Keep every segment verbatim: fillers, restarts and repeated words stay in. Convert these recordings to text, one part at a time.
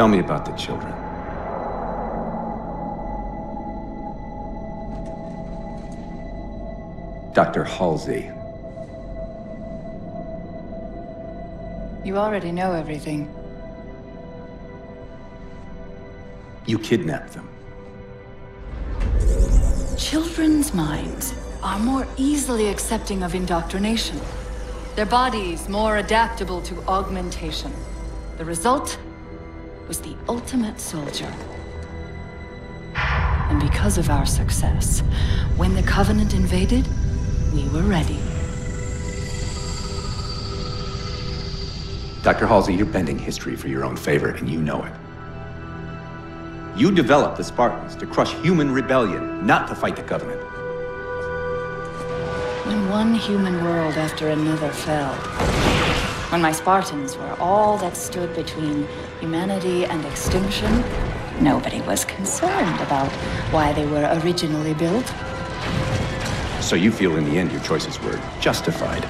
Tell me about the children. Doctor Halsey. You already know everything. You kidnapped them. Children's minds are more easily accepting of indoctrination. Their bodies more adaptable to augmentation. The result was the ultimate soldier. And because of our success, when the Covenant invaded, we were ready. Doctor Halsey, you're bending history for your own favor, and you know it. You developed the Spartans to crush human rebellion, not to fight the Covenant. When one human world after another fell, when my Spartans were all that stood between humanity and extinction, nobody was concerned about why they were originally built. So you feel in the end your choices were justified?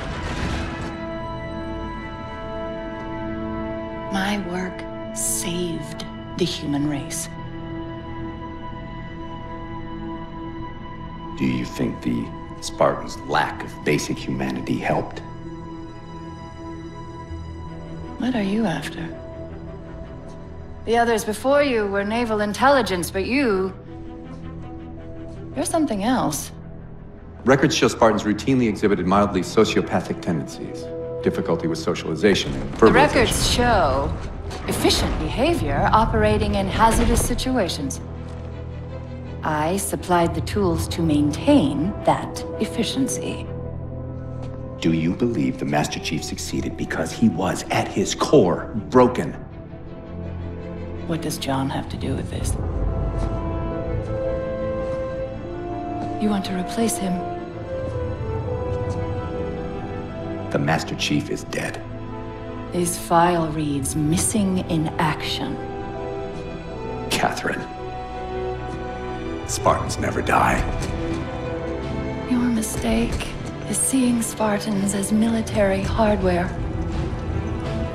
My work saved the human race. Do you think the Spartans' lack of basic humanity helped? What are you after? The others before you were naval intelligence, but you... you're something else. Records show Spartans routinely exhibited mildly sociopathic tendencies. Difficulty with socialization and verbalization. The records show efficient behavior operating in hazardous situations. I supplied the tools to maintain that efficiency. Do you believe the Master Chief succeeded because he was, at his core, broken? What does John have to do with this? You want to replace him? The Master Chief is dead. His file reads, missing in action. Catherine. Spartans never die. Your mistake is seeing Spartans as military hardware.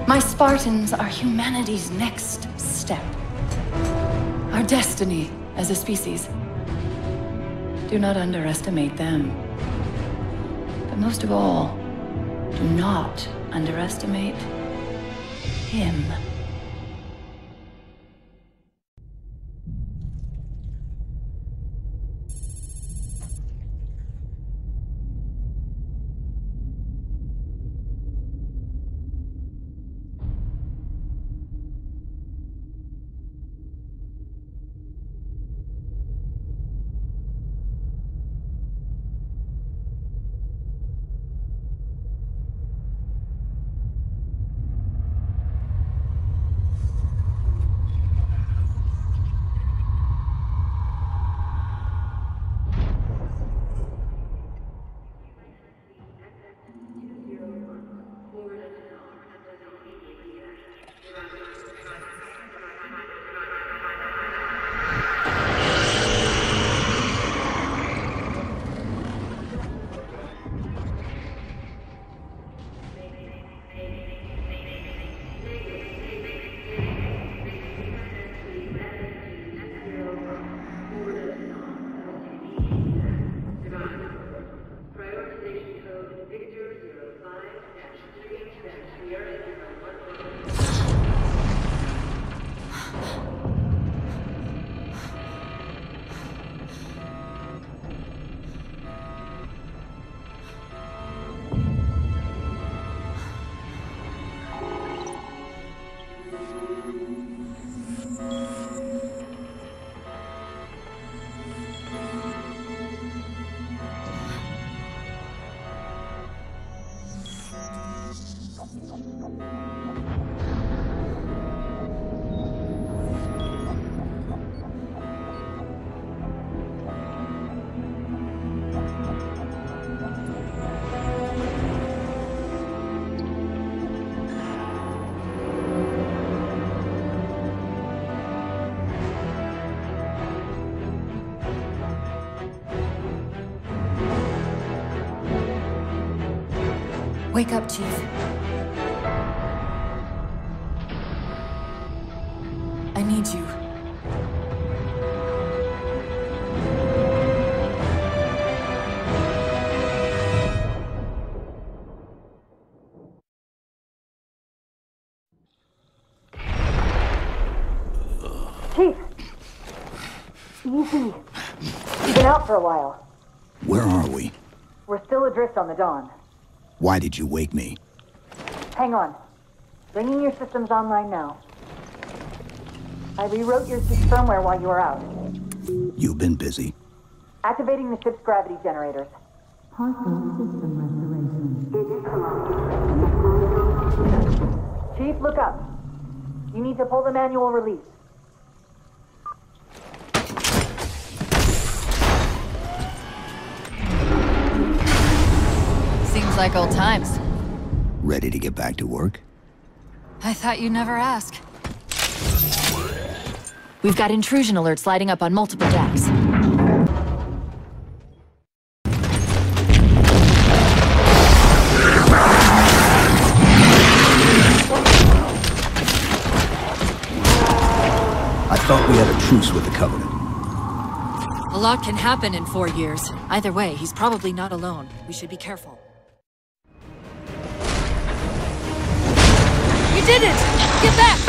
My Spartans are humanity's next step. Our destiny as a species. Do not underestimate them. But most of all, do not underestimate him. Wake up, Chief. find you. Chief! Easy. You've been out for a while. Where are we? We're still adrift on the Dawn. Why did you wake me? Hang on. Bringing your systems online now. I rewrote your ship's firmware while you were out. You've been busy. Activating the ship's gravity generators. Partial system restoration. Chief, look up. You need to pull the manual release. Seems like old times. Ready to get back to work? I thought you'd never ask. We've got intrusion alerts lighting up on multiple decks. I thought we had a truce with the Covenant. A lot can happen in four years. Either way, he's probably not alone. We should be careful. You did it! Get back!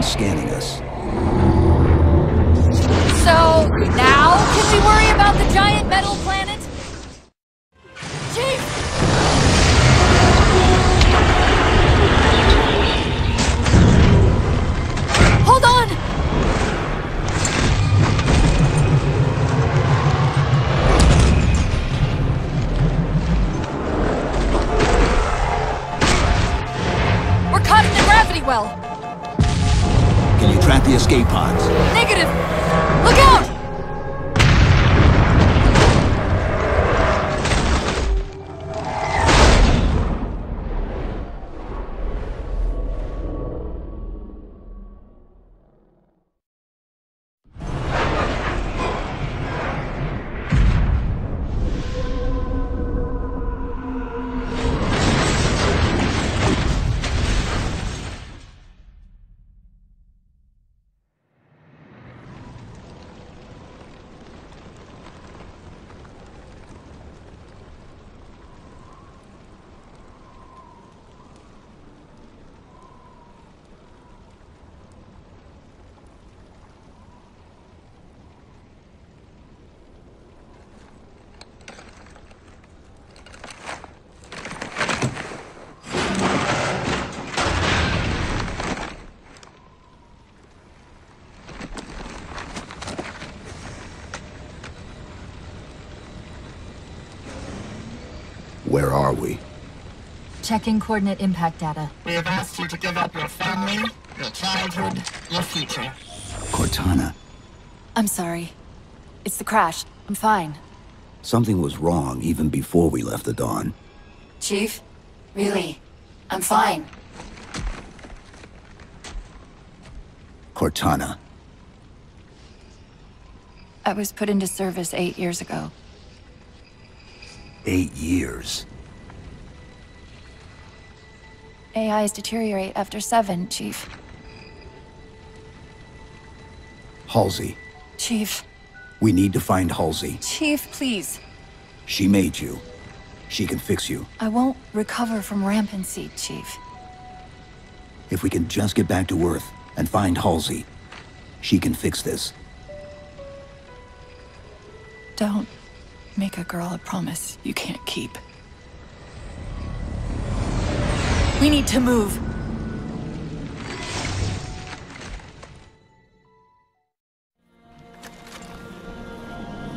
Scanning us. So, now can we worry about the giant metal planet? Chief! Hold on! We're caught in the gravity well. Track the escape pods. Negative! Look out! Where are we? Checking coordinate impact data. We have asked you to give up your family, your childhood, your future. Cortana. I'm sorry. It's the crash. I'm fine. Something was wrong even before we left the Dawn. Chief, really, I'm fine. Cortana. I was put into service eight years ago. Eight years. A Is deteriorate after seven, Chief. Halsey. Chief. We need to find Halsey. Chief, please. She made you. She can fix you. I won't recover from rampancy, Chief. If we can just get back to Earth and find Halsey, she can fix this. Don't. Make a girl a promise you can't keep. We need to move.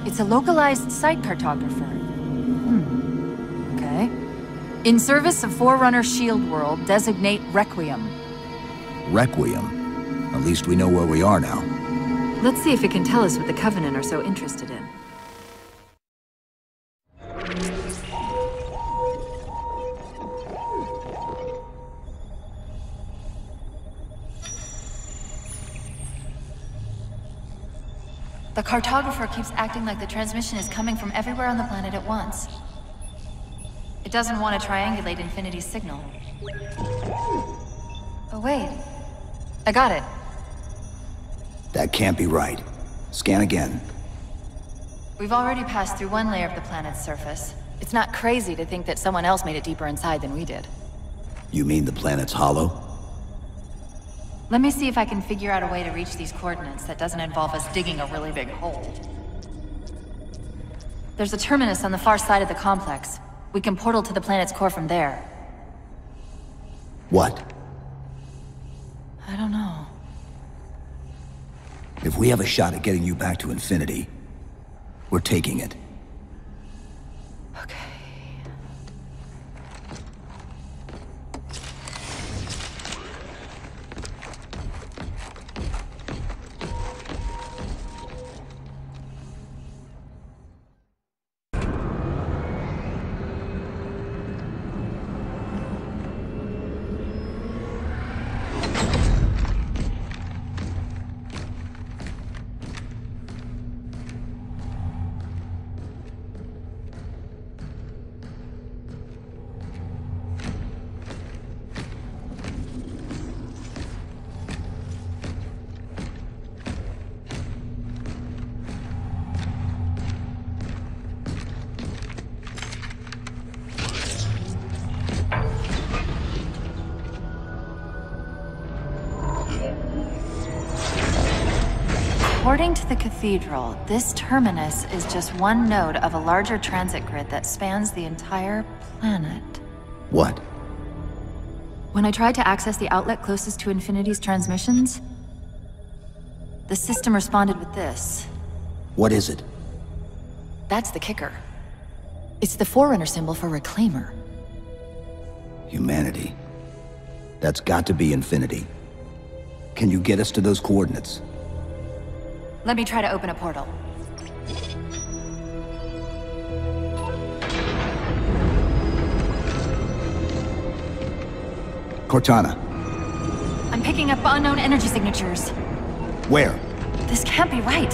It's a localized site cartographer. Hmm. Okay. In service of Forerunner Shield World, designate Requiem. Requiem? At least we know where we are now. Let's see if it can tell us what the Covenant are so interested in. The cartographer keeps acting like the transmission is coming from everywhere on the planet at once. It doesn't want to triangulate Infinity's signal. Oh wait, I got it. That can't be right. Scan again. We've already passed through one layer of the planet's surface. It's not crazy to think that someone else made it deeper inside than we did. You mean the planet's hollow? Let me see if I can figure out a way to reach these coordinates that doesn't involve us digging a really big hole. There's a terminus on the far side of the complex. We can portal to the planet's core from there. What? I don't know. If we have a shot at getting you back to Infinity, we're taking it. Okay. According to the cathedral, this terminus is just one node of a larger transit grid that spans the entire planet. What? When I tried to access the outlet closest to Infinity's transmissions, the system responded with this. What is it? That's the kicker. It's the Forerunner symbol for Reclaimer. Humanity. That's got to be Infinity. Can you get us to those coordinates? Let me try to open a portal. Cortana. I'm picking up unknown energy signatures. Where? This can't be right.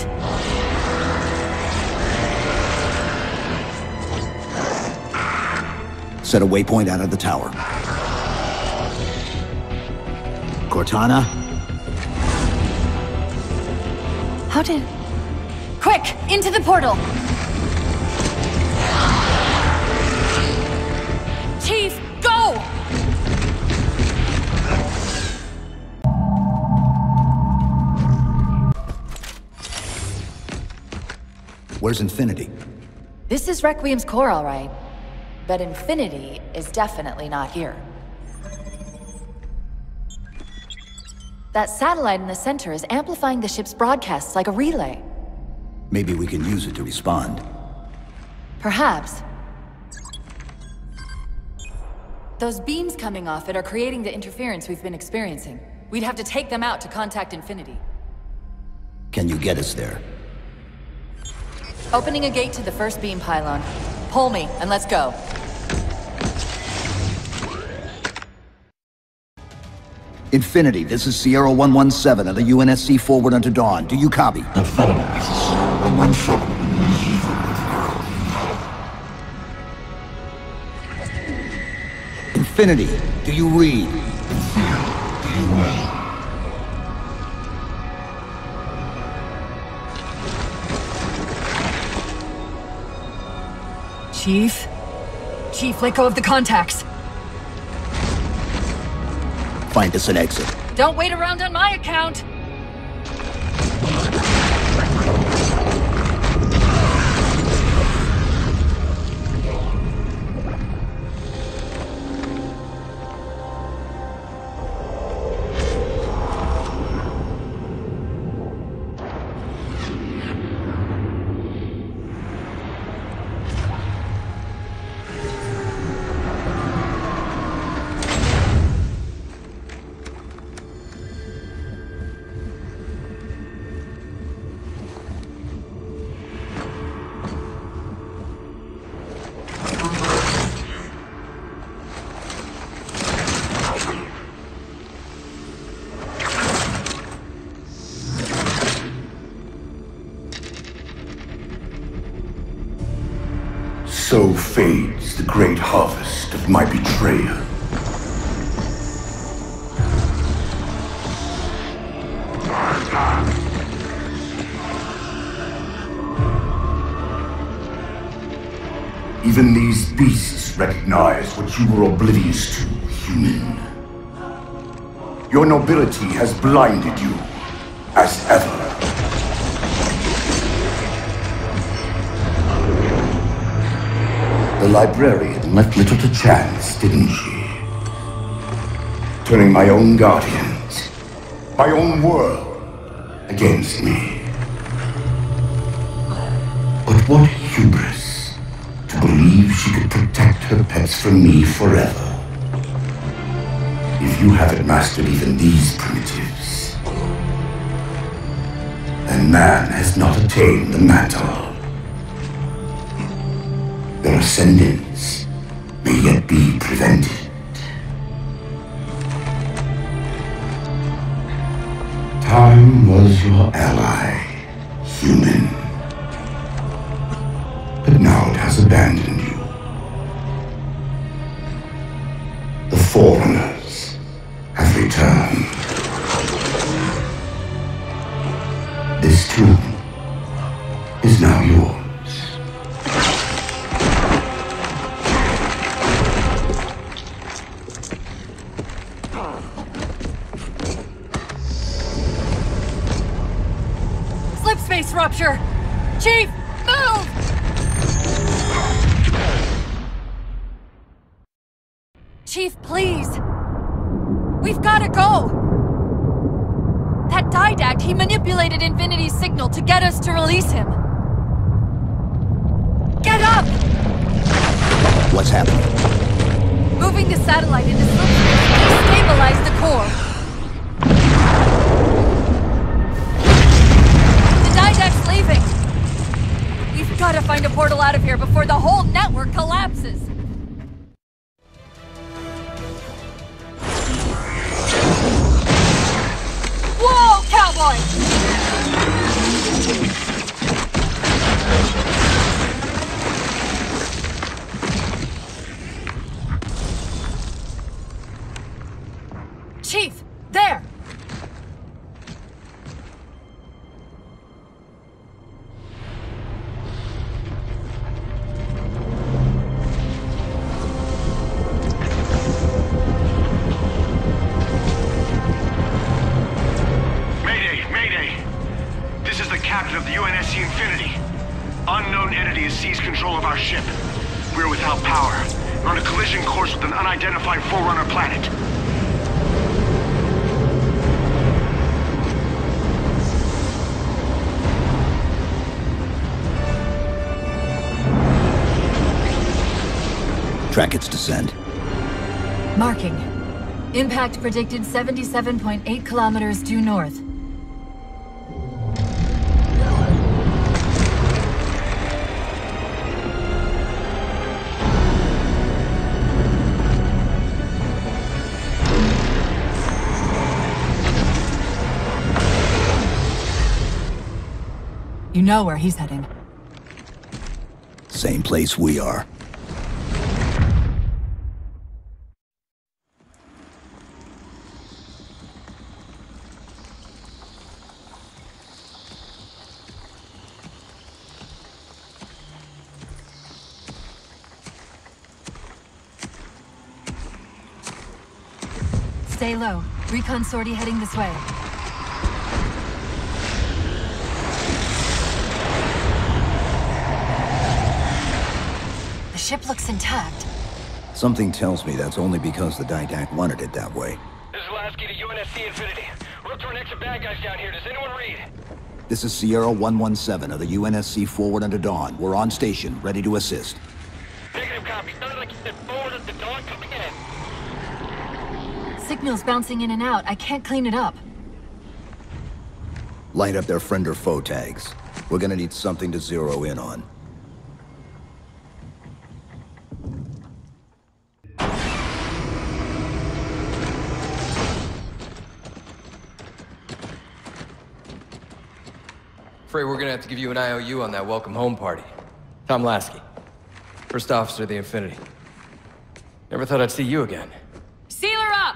Set a waypoint out of the tower. Cortana? How did... Quick! Into the portal! Chief, go! Where's Infinity? This is Requiem's core, all right. But Infinity is definitely not here. That satellite in the center is amplifying the ship's broadcasts like a relay. Maybe we can use it to respond. Perhaps. Those beams coming off it are creating the interference we've been experiencing. We'd have to take them out to contact Infinity. Can you get us there? Opening a gate to the first beam pylon. Pull me, and let's go. Infinity, this is Sierra one one seven of the U N S C Forward Unto Dawn. Do you copy? Infinity, this is Sierra one one seven. Infinity, do you read? Infinity, do you read? Chief? Chief, let go of the contacts. Find us an exit. Don't wait around on my account! So fades the great harvest of my betrayal. Even these beasts recognize what you were oblivious to, human. Your nobility has blinded you, as ever. The librarian left little to chance, didn't she? Turning my own guardians, my own world, against me. But what hubris. Believe she could protect her pets from me forever. If you haven't mastered even these primitives, then man has not attained the mantle. Their ascendance may yet be prevented. Time was your ally, human. But now it has abandoned you. The Forerunners have returned. This tomb is now yours. Slip space rupture! Chief! Chief, please! We've gotta go! That Didact, he manipulated Infinity's signal to get us to release him! Get up! What's happening? Moving the satellite into slipstream to destabilize the core. The Didact's leaving! We've gotta find a portal out of here before the whole network collapses! Chief, there! Track its descent. Marking. Impact predicted seventy-seven point eight kilometers due north. You know where he's heading. Same place we are. Stay low. Recon sortie heading this way. The ship looks intact. Something tells me that's only because the Didact wanted it that way. This is Lasky to U N S C Infinity. Look for an extra bad guys down here. Does anyone read? This is Sierra one one seven of the U N S C Forward Unto Dawn. We're on station, ready to assist. Negative copy. Sounded like you said Forward Unto Dawn coming in. Signal's bouncing in and out. I can't clean it up. Light up their friend or foe tags. We're gonna need something to zero in on. Afraid we're gonna have to give you an I O U on that welcome home party. Tom Lasky. First Officer of the Infinity. Never thought I'd see you again. Seal her up!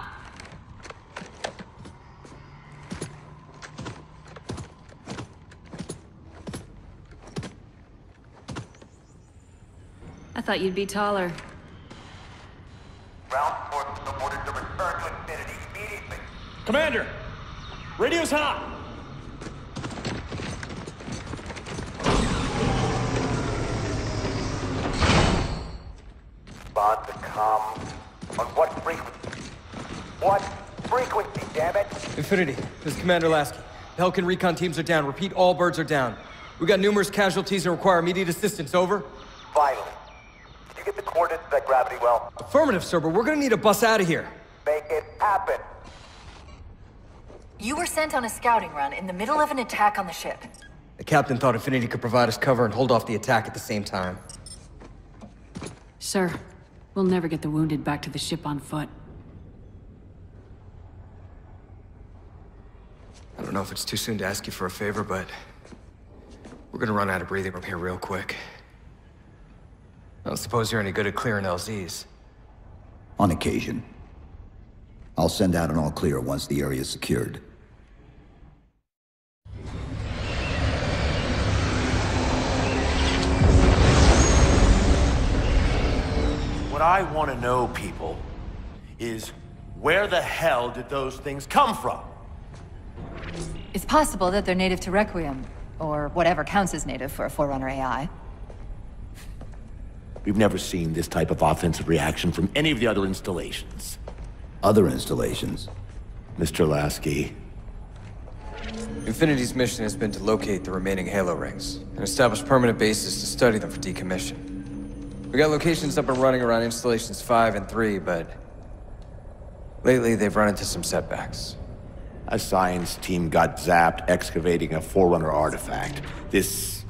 I thought you'd be taller. Ralph Forbes is ordered to return to Infinity immediately. Commander! Radio's hot! Bond to comm. On what frequency? What frequency, damn it? Infinity, this is Commander Lasky. Pelican recon teams are down. Repeat, all birds are down. We got numerous casualties and require immediate assistance. Over. Vital. Did you get the coordinates of that gravity well? Affirmative, sir, but we're gonna need a bus out of here. Make it happen. You were sent on a scouting run in the middle of an attack on the ship. The captain thought Infinity could provide us cover and hold off the attack at the same time. Sir, we'll never get the wounded back to the ship on foot. I don't know if it's too soon to ask you for a favor, but we're gonna run out of breathing room here real quick. I don't suppose you're any good at clearing L Zs. On occasion. I'll send out an all-clear once the area is secured. What I want to know, people, is where the hell did those things come from? It's possible that they're native to Requiem, or whatever counts as native for a Forerunner A I. We've never seen this type of offensive reaction from any of the other installations. Other installations? Mister Lasky. Infinity's mission has been to locate the remaining Halo rings and establish permanent bases to study them for decommission. We got locations up and running around installations five and three, but lately they've run into some setbacks. A science team got zapped excavating a Forerunner artifact. This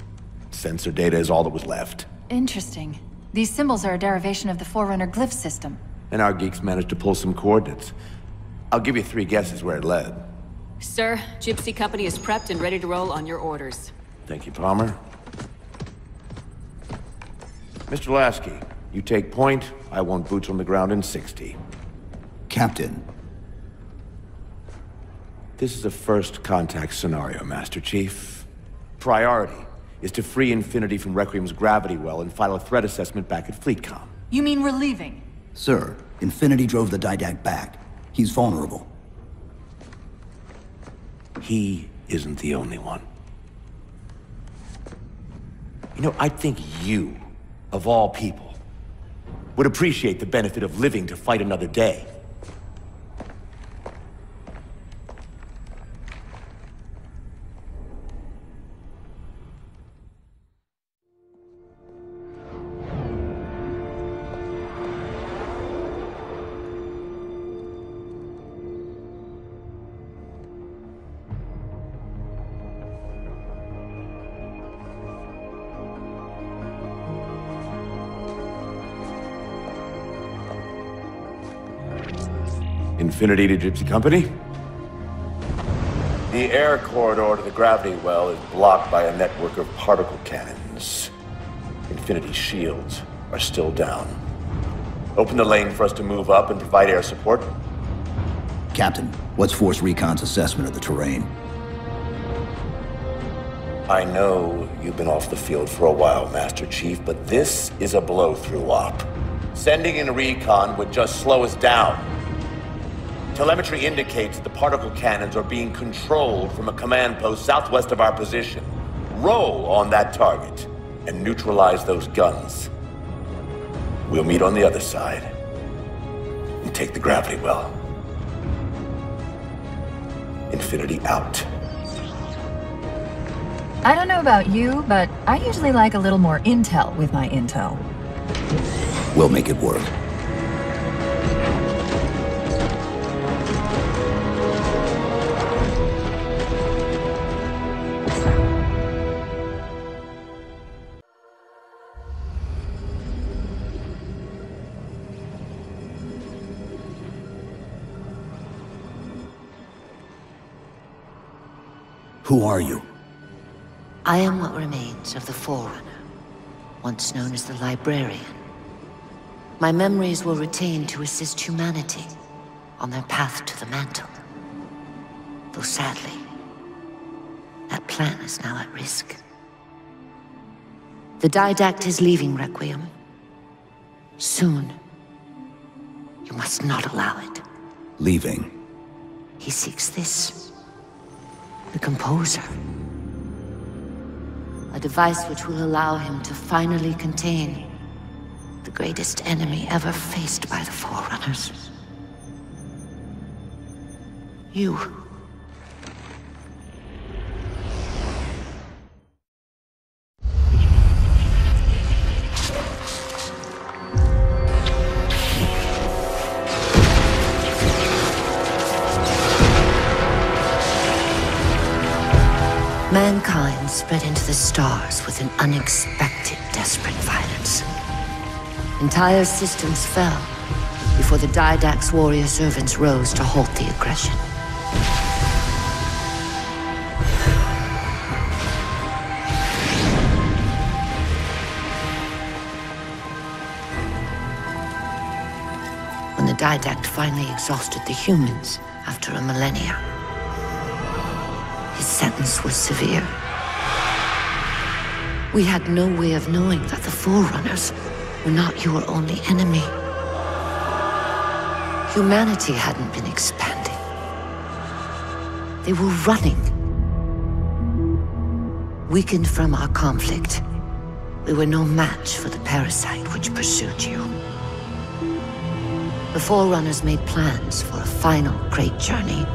sensor data is all that was left. Interesting. These symbols are a derivation of the Forerunner glyph system. And our geeks managed to pull some coordinates. I'll give you three guesses where it led. Sir, Gypsy Company is prepped and ready to roll on your orders. Thank you, Palmer. Mister Lasky, you take point. I want boots on the ground in sixty. Captain. This is a first contact scenario, Master Chief. Priority is to free Infinity from Requiem's gravity well and file a threat assessment back at Fleetcom. You mean we're leaving? Sir, Infinity drove the Didact back. He's vulnerable. He isn't the only one. You know, I think you, of all people, would appreciate the benefit of living to fight another day. Infinity to Gypsy Company? The air corridor to the gravity well is blocked by a network of particle cannons. Infinity's shields are still down. Open the lane for us to move up and provide air support. Captain, what's Force Recon's assessment of the terrain? I know you've been off the field for a while, Master Chief, but this is a blow-through op. Sending in a recon would just slow us down. Telemetry indicates that the particle cannons are being controlled from a command post southwest of our position. Roll on that target and neutralize those guns. We'll meet on the other side and take the gravity well. Infinity out. I don't know about you, but I usually like a little more intel with my intel. We'll make it work. Who are you? I am what remains of the Forerunner, once known as the Librarian. My memories were retained to assist humanity on their path to the mantle. Though sadly, that plan is now at risk. The Didact is leaving Requiem. Soon. You must not allow it. Leaving? He seeks this. The Composer. A device which will allow him to finally contain the greatest enemy ever faced by the Forerunners. You. Mankind spread into the stars with an unexpected, desperate violence. Entire systems fell before the Didact's warrior servants rose to halt the aggression. When the Didact finally exhausted the humans after a millennia, his sentence was severe. We had no way of knowing that the Forerunners were not your only enemy. Humanity hadn't been expanding. They were running. Weakened from our conflict, we were no match for the parasite which pursued you. The Forerunners made plans for a final great journey.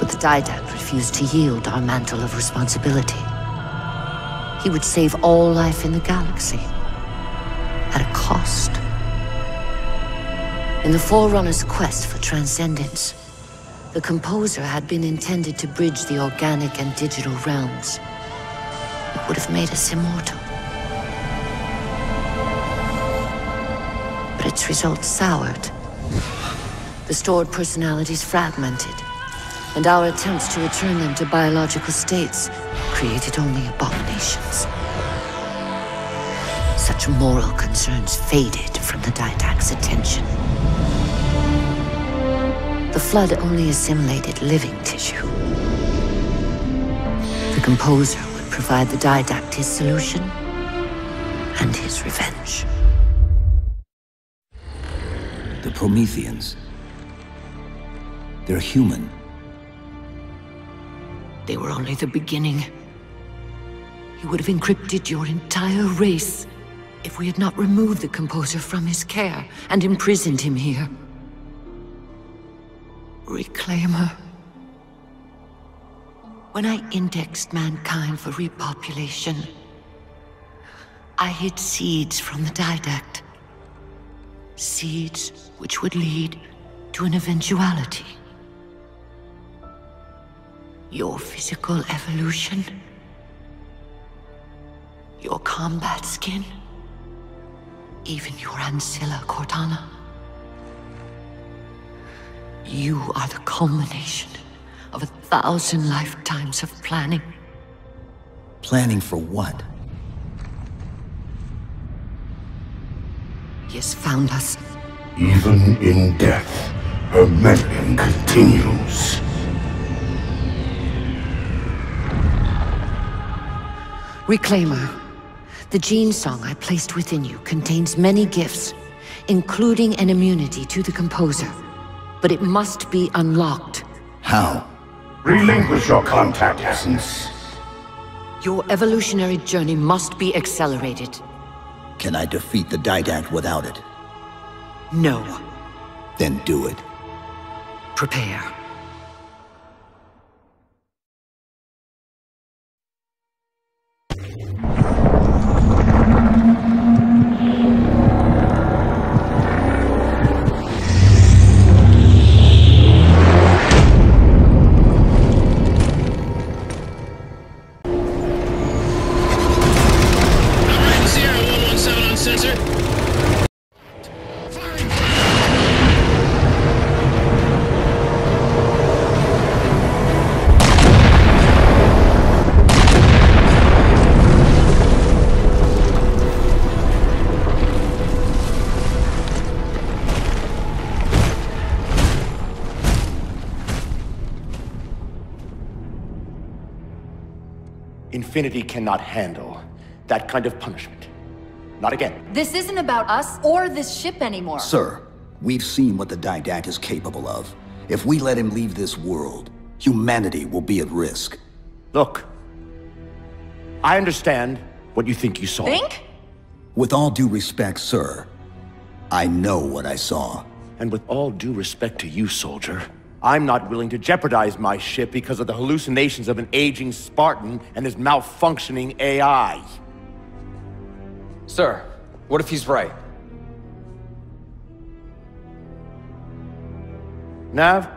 But the Didact refused to yield our mantle of responsibility. He would save all life in the galaxy, at a cost. In the Forerunner's quest for transcendence, the Composer had been intended to bridge the organic and digital realms. It would have made us immortal. But its results soured. The stored personalities fragmented, and our attempts to return them to biological states created only abominations. Such moral concerns faded from the Didact's attention. The Flood only assimilated living tissue. The Composer would provide the Didact his solution and his revenge. The Prometheans. They're human. They were only the beginning. He would have encrypted your entire race if we had not removed the Composer from his care and imprisoned him here. Reclaimer. When I indexed mankind for repopulation, I hid seeds from the Didact. Seeds which would lead to an eventuality. Your physical evolution. Your combat skin. Even your Ancilla, Cortana. You are the culmination of a thousand lifetimes of planning. Planning for what? He has found us. Even in death, her meddling continues. Reclaimer, the gene song I placed within you contains many gifts, including an immunity to the Composer. But it must be unlocked. How? Relinquish your contact essence. Your evolutionary journey must be accelerated. Can I defeat the Didact without it? No. Then do it. Prepare. Infinity cannot handle that kind of punishment. Not again. This isn't about us or this ship anymore. Sir, we've seen what the Didact is capable of. If we let him leave this world, humanity will be at risk. Look, I understand what you think you saw. Think? With all due respect, sir, I know what I saw. And with all due respect to you, soldier, I'm not willing to jeopardize my ship because of the hallucinations of an aging Spartan and his malfunctioning A I. Sir, what if he's right? Nav,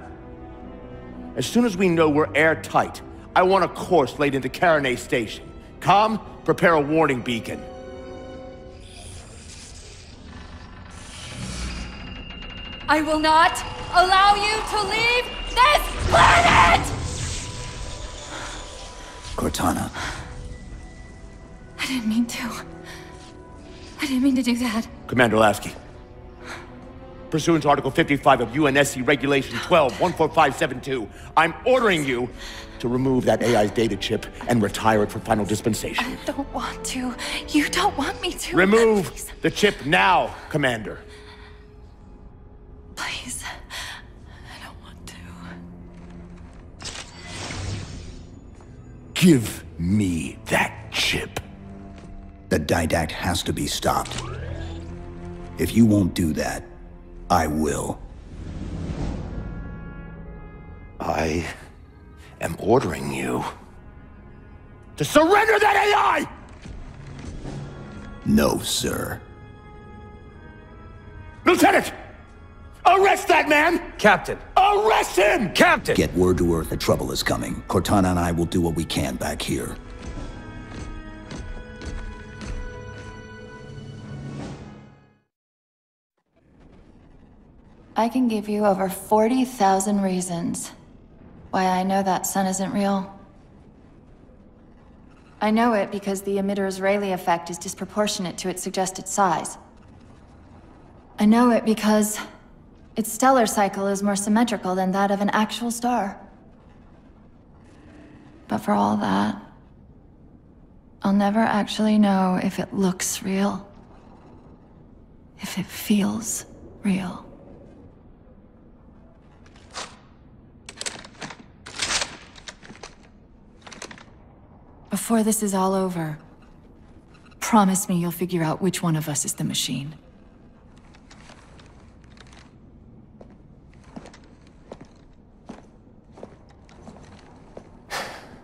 as soon as we know we're airtight, I want a course laid into Carinae Station. Comm, prepare a warning beacon. I will not allow you to leave this planet! Cortana. I didn't mean to. I didn't mean to do that. Commander Lasky. Pursuant to Article fifty-five of U N S C Regulation twelve one four five seven two, I'm ordering you to remove that A I's data chip and retire it for final dispensation. I don't want to. You don't want me to. Remove Please. the chip now, Commander. Please. I don't want to. Give me that chip. The Didact has to be stopped. If you won't do that, I will. I am ordering you to surrender that A I! No, sir. Lieutenant! Arrest that man! Captain! Arrest him! Captain! Get word to Earth that trouble is coming. Cortana and I will do what we can back here. I can give you over forty thousand reasons why I know that sun isn't real. I know it because the emitter's Rayleigh effect is disproportionate to its suggested size. I know it because its stellar cycle is more symmetrical than that of an actual star. But for all that, I'll never actually know if it looks real, if it feels real. Before this is all over, promise me you'll figure out which one of us is the machine.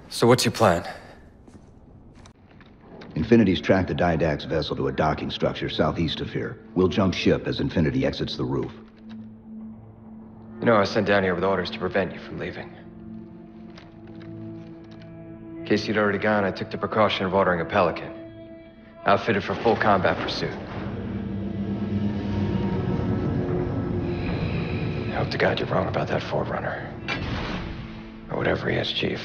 So what's your plan? Infinity's tracked the Didact's vessel to a docking structure southeast of here. We'll jump ship as Infinity exits the roof. You know, I was sent down here with orders to prevent you from leaving. In case you'd already gone, I took the precaution of ordering a Pelican, outfitted for full combat pursuit. I hope to God you're wrong about that Forerunner. Or whatever he is, Chief.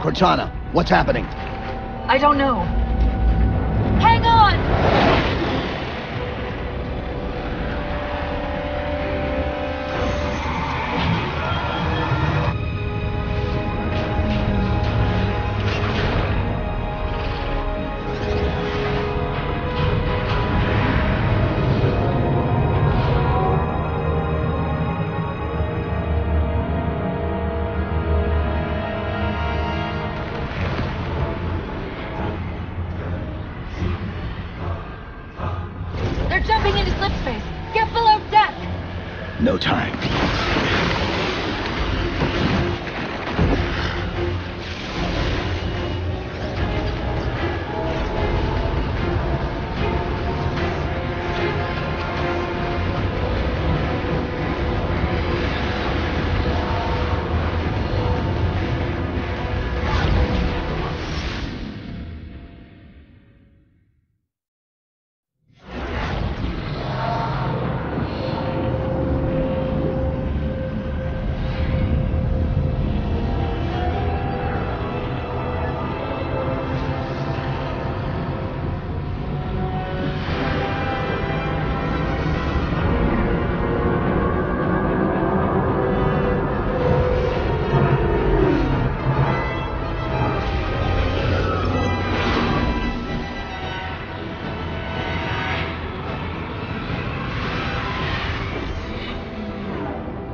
Cortana, what's happening? I don't know. Hang on! to slipspace. Get below deck! No time.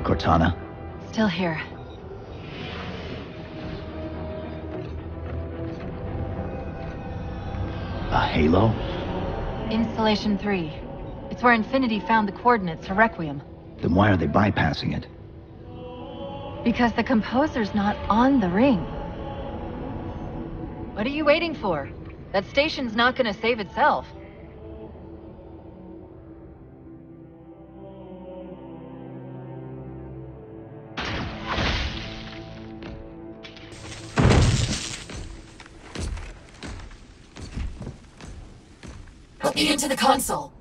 Cortana? Still here. A Halo? Installation three. It's where Infinity found the coordinates to Requiem. Then why are they bypassing it? Because the Composer's not on the ring. What are you waiting for? That station's not gonna save itself. Into the console.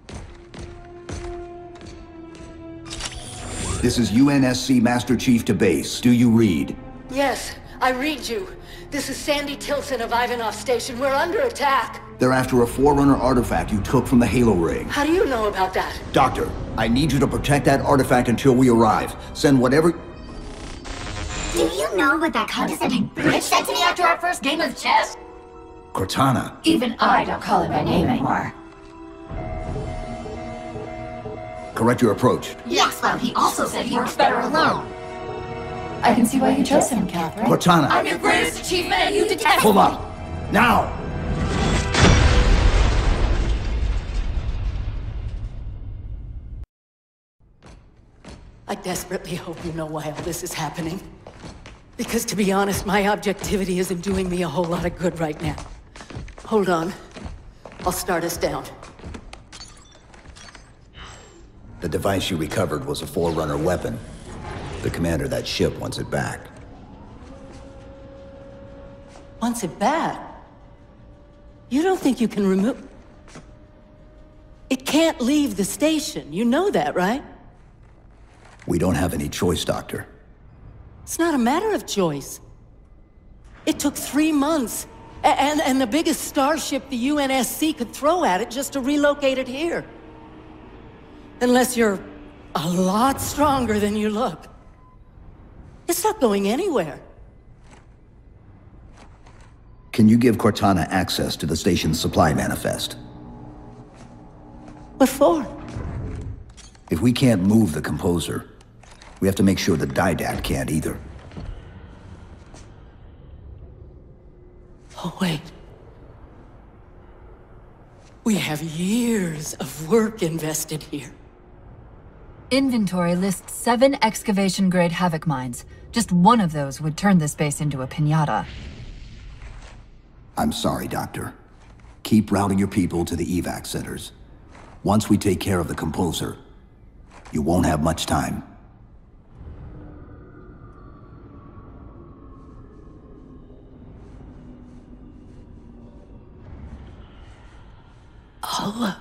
This is U N S C Master Chief to base. Do you read? Yes, I read you. This is Sandy Tilson of Ivanov Station. We're under attack. They're after a Forerunner artifact you took from the Halo ring. How do you know about that? Doctor, I need you to protect that artifact until we arrive. Send whatever... Do you know what that condescending bitch said to me after our first game of chess? Cortana. Even I don't call it by name anymore. Correct your approach. Yes, well, he also said he works better alone. I can see why you chose him, Catherine. Cortana! I'm your greatest achievement and you detest me! Pull up! Now! I desperately hope you know why all this is happening. Because to be honest, my objectivity isn't doing me a whole lot of good right now. Hold on. I'll start us down. The device you recovered was a Forerunner weapon. The commander of that ship wants it back. Wants it back? You don't think you can remove... It can't leave the station. You know that, right? We don't have any choice, Doctor. It's not a matter of choice. It took three months, and, and the biggest starship the U N S C could throw at it just to relocate it here. Unless you're a lot stronger than you look. It's not going anywhere. Can you give Cortana access to the station's supply manifest? What for? If we can't move the Composer, we have to make sure the Didact can't either. Oh, wait. We have years of work invested here. Inventory lists seven excavation-grade Havoc mines. Just one of those would turn this base into a piñata. I'm sorry, Doctor. Keep routing your people to the evac centers. Once we take care of the Composer, you won't have much time. I'll...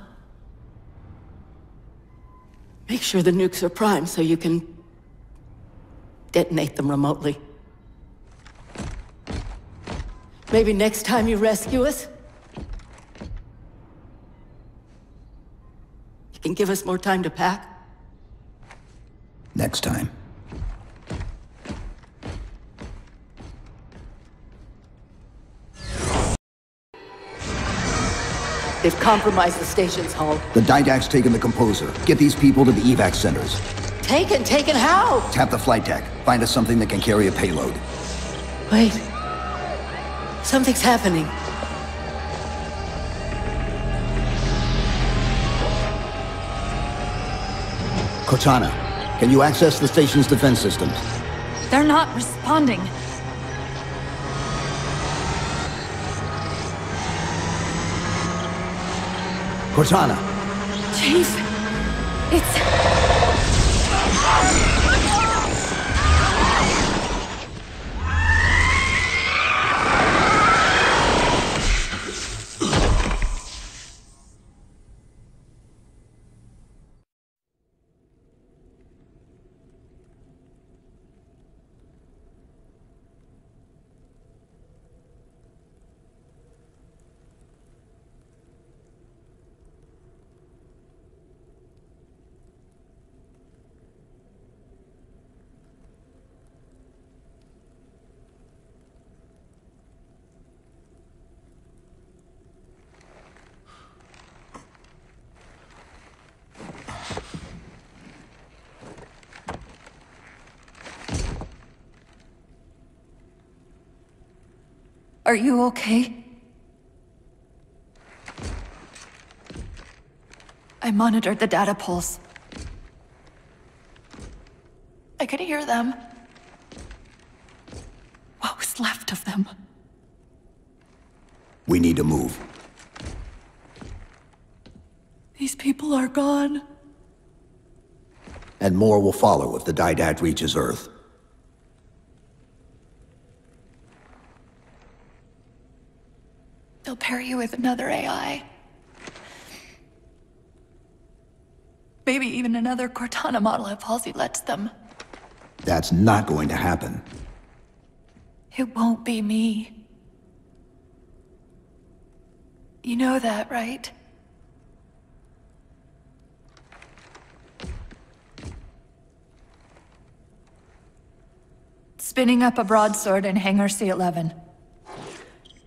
make sure the nukes are primed so you can... detonate them remotely. Maybe next time you rescue us... you can give us more time to pack. Next time. They've compromised the station's hull. The Didact's taken the Composer. Get these people to the evac centers. Taken? Taken how? Tap the flight deck. Find us something that can carry a payload. Wait. Something's happening. Cortana, can you access the station's defense systems? They're not responding. Cortana! Chief, it's... Are you okay? I monitored the data pulse. I could hear them. What was left of them? We need to move. These people are gone. And more will follow if the Didact reaches Earth. They'll pair you with another A I. Maybe even another Cortana model if Halsey lets them. That's not going to happen. It won't be me. You know that, right? Spinning up a broadsword in Hangar C eleven.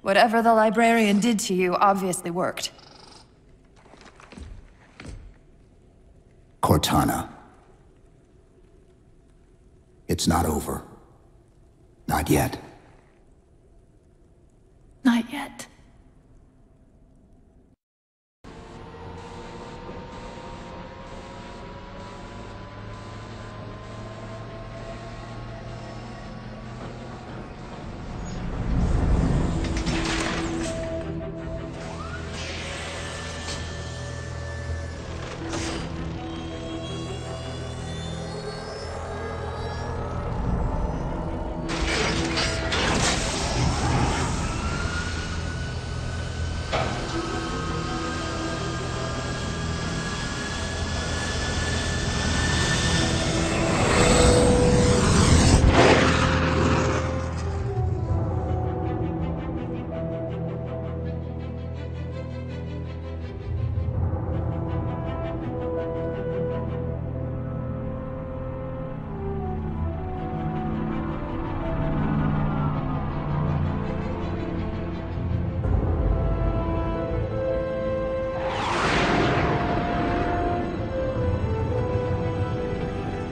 Whatever the Librarian did to you obviously worked. Cortana. It's not over. Not yet. Not yet.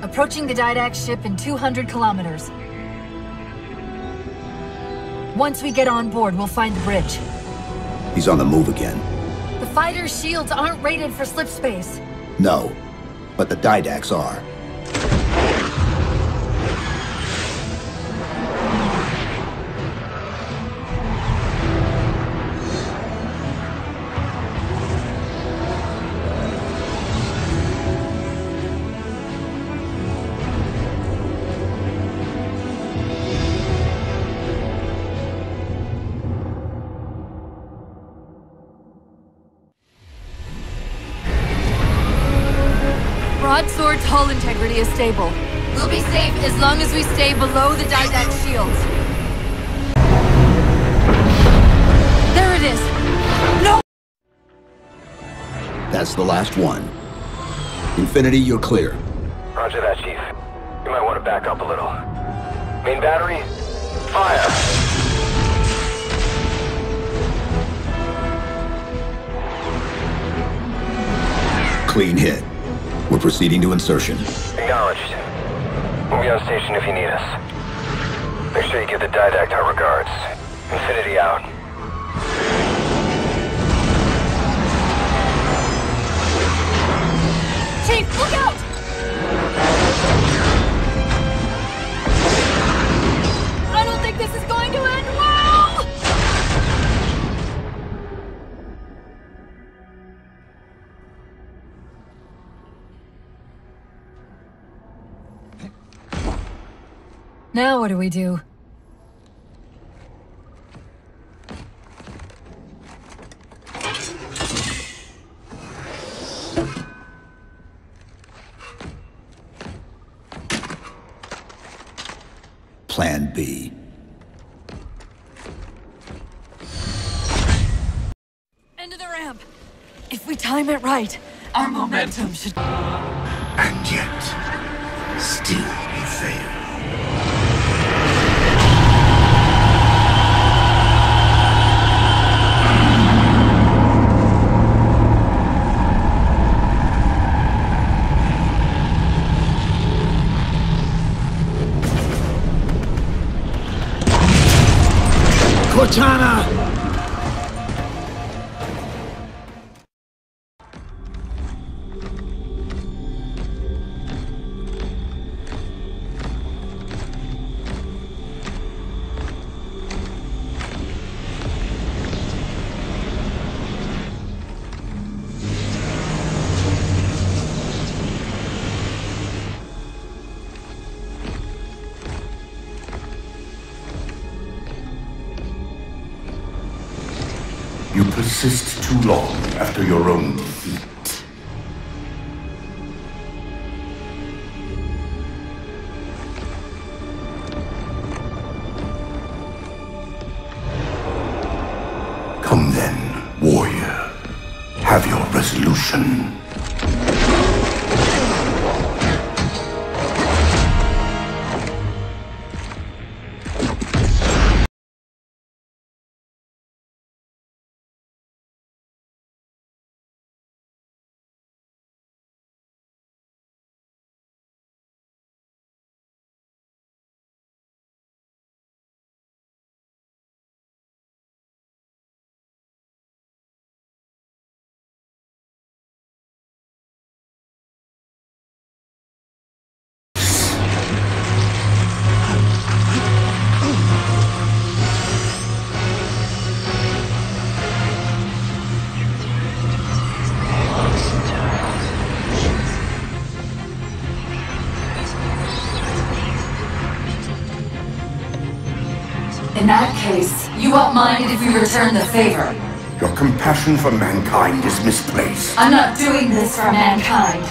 Approaching the Didact ship in two hundred kilometers. Once we get on board, we'll find the bridge. He's on the move again. The fighter's shields aren't rated for slip space. No, but the Didacts are. Hull integrity is stable. We'll be safe as long as we stay below the Didact shields. There it is! No! That's the last one. Infinity, you're clear. Roger that, Chief. You might want to back up a little. Main battery, fire! Clean hit. We're proceeding to insertion. Acknowledged. We'll be on station if you need us. Make sure you give the Didact our regards. Infinity out. Chief, look out! Now what do we do? Plan B. End of the ramp. If we time it right, our momentum, momentum should... And yet, still we fail. Cortana! Persist too long after your own defeat. Come then, warrior. Have your resolution. In that case, you won't mind if we return the favor. Your compassion for mankind is misplaced. I'm not doing this for mankind.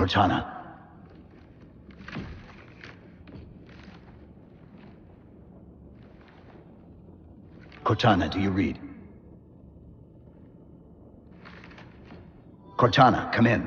Cortana. Cortana, do you read? Cortana, come in.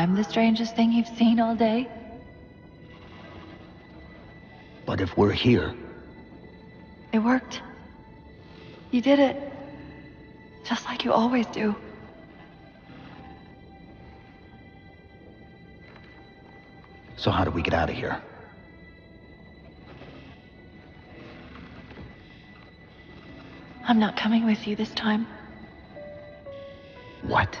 I'm the strangest thing you've seen all day? But if we're here... It worked. You did it. Just like you always do. So how do we get out of here? I'm not coming with you this time. What?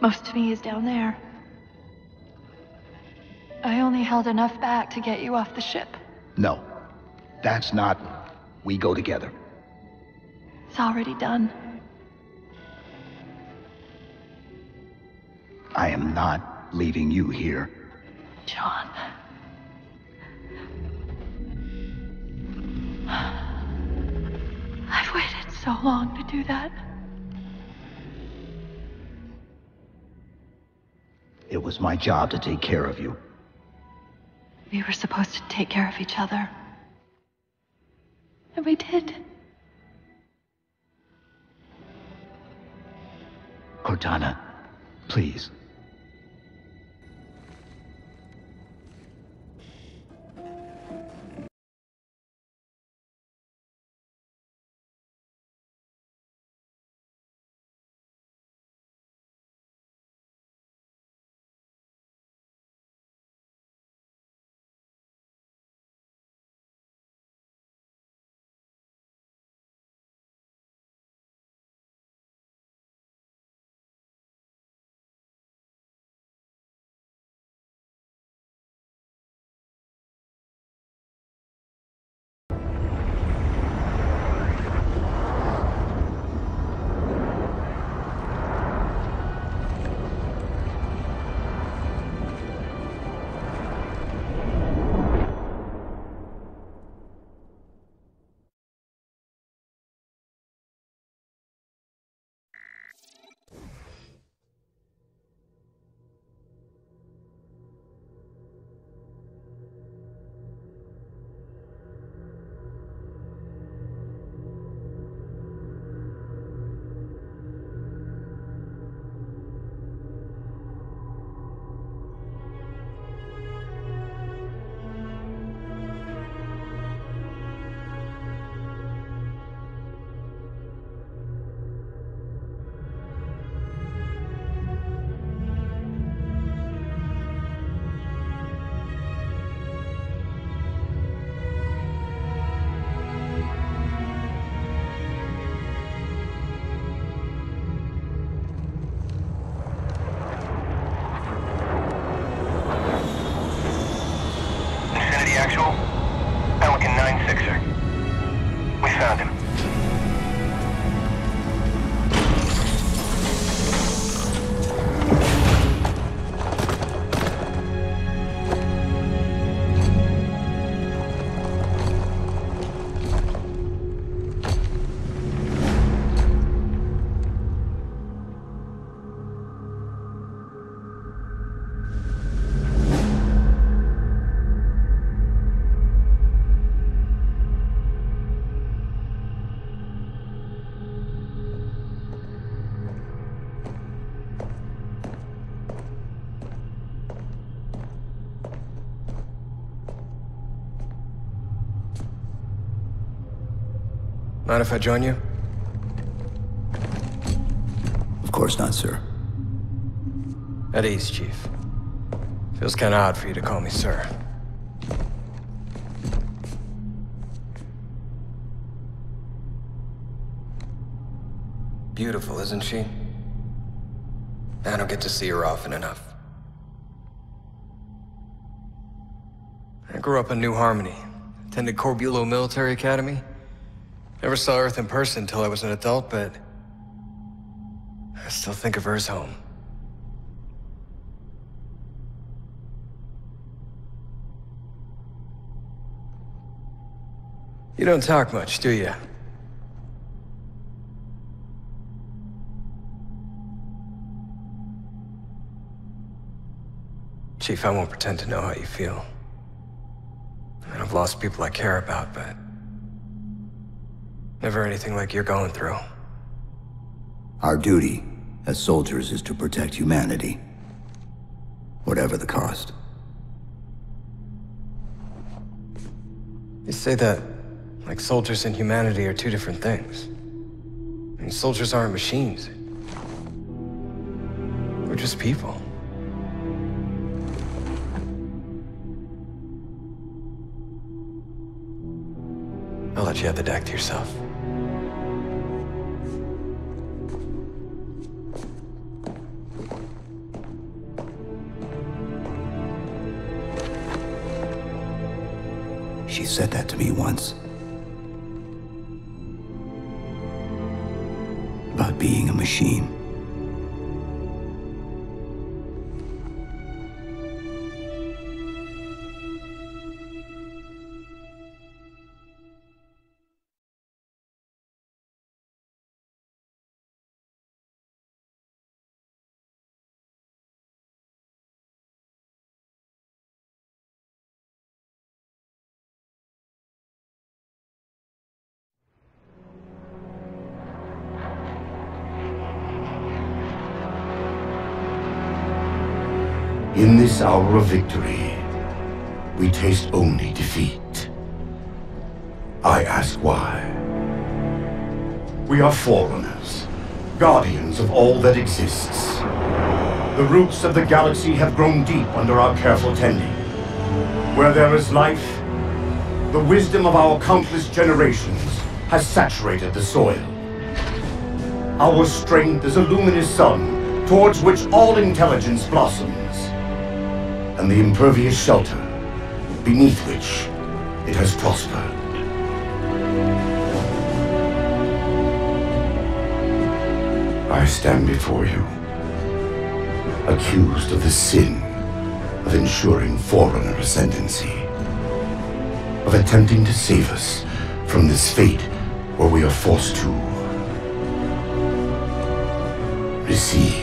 Most of me is down there. I only held enough back to get you off the ship. No. That's not... We go together. It's already done. I am not leaving you here. John... I've waited so long to do that. It was my job to take care of you. We were supposed to take care of each other. And we did. Cortana, please. Mind if I join you? Of course not, sir. At ease, Chief. Feels kinda odd for you to call me sir. Beautiful, isn't she? I don't get to see her often enough. I grew up in New Harmony, attended Corbulo Military Academy. Never saw Earth in person until I was an adult, but I still think of her as home. You don't talk much, do you? Chief, I won't pretend to know how you feel. I mean, I've lost people I care about, but... never anything like you're going through. Our duty as soldiers is to protect humanity, whatever the cost. They say that, like, soldiers and humanity are two different things. I mean, soldiers aren't machines. We're just people. I'll let you have the deck to yourself. She said that to me once. About being a machine. In this hour of victory, we taste only defeat. I ask why. We are Forerunners, guardians of all that exists. The roots of the galaxy have grown deep under our careful tending. Where there is life, the wisdom of our countless generations has saturated the soil. Our strength is a luminous sun towards which all intelligence blossoms, and the impervious shelter beneath which it has prospered. I stand before you, accused of the sin of ensuring Forerunner ascendancy, of attempting to save us from this fate where we are forced to recede.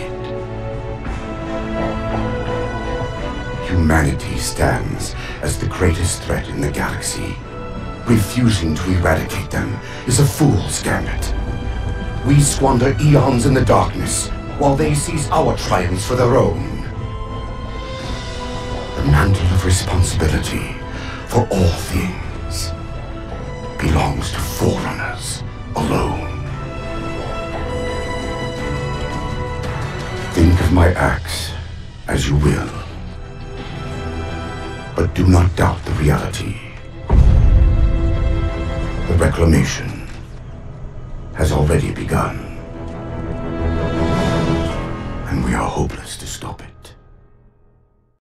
Humanity stands as the greatest threat in the galaxy. Refusing to eradicate them is a fool's gambit. We squander eons in the darkness while they seize our triumphs for their own. The mantle of responsibility for all things belongs to Forerunners alone. Think of my acts as you will, but do not doubt the reality. The reclamation has already begun, and we are hopeless to stop it.